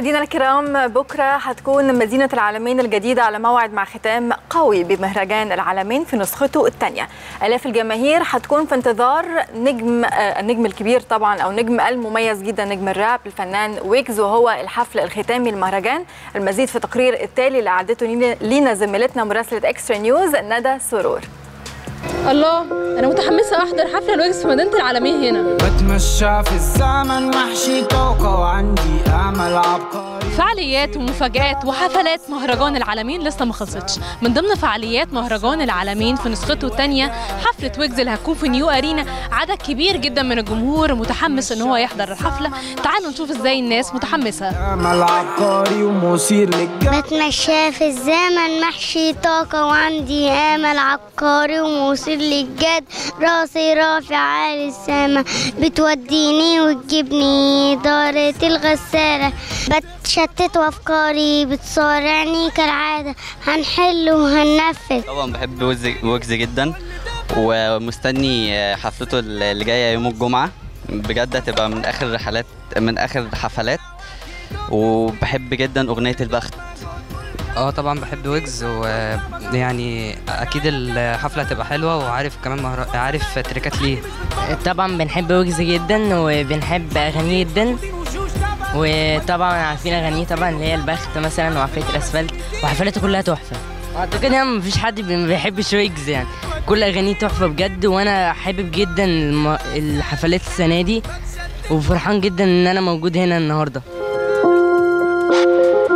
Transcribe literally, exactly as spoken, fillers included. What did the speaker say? مدينة الكرام، بكرة هتكون مدينة العلمين الجديدة على موعد مع ختام قوي بمهرجان العلمين في نسخته الثانية. آلاف الجماهير هتكون في انتظار نجم النجم الكبير طبعا أو نجم المميز جدا، نجم الراب الفنان ويجز، وهو الحفل الختامي للمهرجان. المزيد في تقرير التالي اللي أعدته لينا زميلتنا مراسلة إكسترا نيوز ندى سرور. الله، أنا متحمسة أحضر حفلة الويجز في مدينة العلمين هنا. بتمشى في الزمن محشي طاقة وعندي أمل عبقري. فعاليات ومفاجآت وحفلات مهرجان العلمين لسه ما خلصتش. من ضمن فعاليات مهرجان العلمين في نسخته الثانية حفلة ويجز اللي هتكون في نيو أرينا. عدد كبير جدا من الجمهور متحمس إن هو يحضر الحفلة. تعالوا نشوف إزاي الناس متحمسة. أمل عبقري ومثير للجدل. بتمشى في الزمن محشي طاقة وعندي أمل عبقري ومثير للجد، راسي رافع عالي السما، بتوديني وتجيبني دارة الغسالة، بتشتت وافكاري بتصارعني كالعادة، هنحل وهننفذ. طبعا بحب ويجز جدا ومستني حفلته اللي جايه يوم الجمعه، بجد هتبقى من اخر رحلات من اخر حفلات. وبحب جدا اغنيه البخت. اه طبعا بحب ويجز، ويعني اكيد الحفله هتبقى حلوه، وعارف كمان مهر... عارف تريكات ليه. طبعا بنحب ويجز جدا وبنحب اغانيه جدا، وطبعا عارفين اغانيه طبعا اللي هي البخت مثلا وعفريت الاسفلت، وحفلاته كلها تحفه. اعتقد ان مفيش حد ما بيحبش ويجز، يعني كل اغانيه تحفه بجد. وانا حابب جدا الحفلات السنه دي، وفرحان جدا ان انا موجود هنا النهارده.